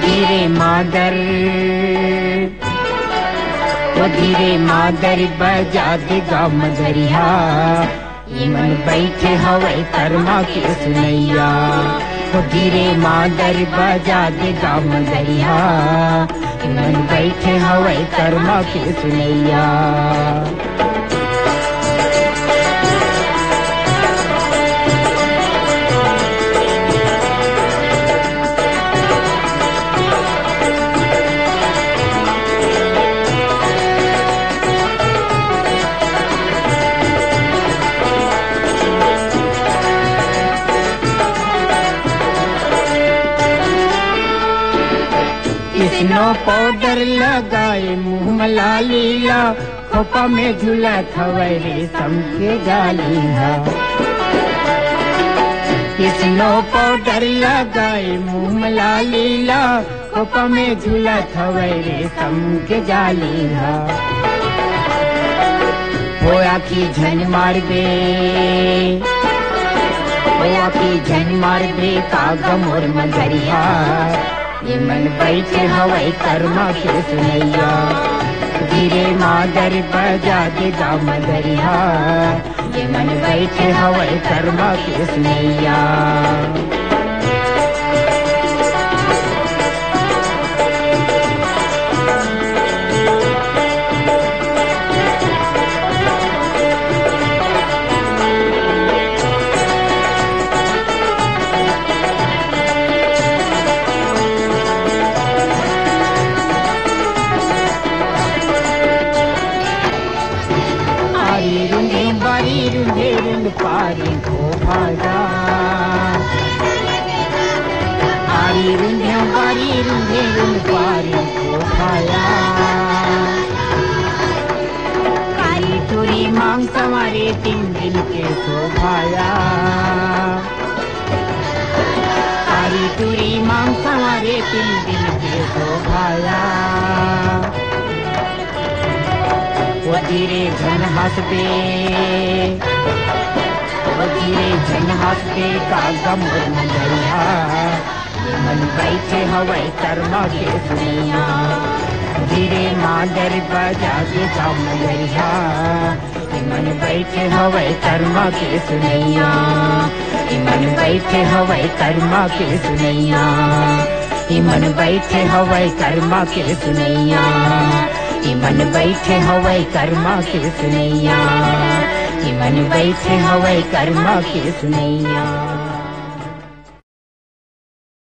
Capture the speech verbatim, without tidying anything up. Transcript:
धीरे मांदर वो धीरे मांदर बजा दे रे मंदरिया। मन बैठे हवे कर्मा के सुनैया वो धीरे मांदर बजा दे रे मंदरिया। मन बैठे हवे कर्मा के सुनैया। इस्नो पाउडर लगाए मुँह मला लीला, खोपा में झूला थवे रेशम के जालिया। इस्नो पाउडर लगाए मुँह मला लीला, खोपा में झूला थवे रेशम के जालिया। वो आखी झन मार दे वो आखी झन मार दे कागा मोर मंदरिया। ये मन बैठे हवाई कर्मा के सुनैया धीरे मांदर बजा दे रे मंदरिया। ये मन बैठे हवाई कर्मा के सुनैया। पारी को भागा आरी रुंधे बारी रुंधे रुंध पारी को भाया। कारी तुरी मांग सवारे तीन दिन के सो भाया। कारी तुरी मांग सवारे तीन दिन के सो भाया। वो धीरे झन हंस पे धीरे झन हंस पे कागा मोर मंदरिया। ये मन बैठे हवाई कर्मा के सुनैया धीरे मांदर बजा दे रे मंदरिया। ये मन बैठे हवाई कर्मा के सुनैया। ये मन बैठे हवाई कर्मा के सुनैया। ये मन बैठे हवाई कर्मा के सुनैया। ये मन बैठे हवाई कर्मा के सुनैया। मन बैठे हवाई कर्मा के सुनैया।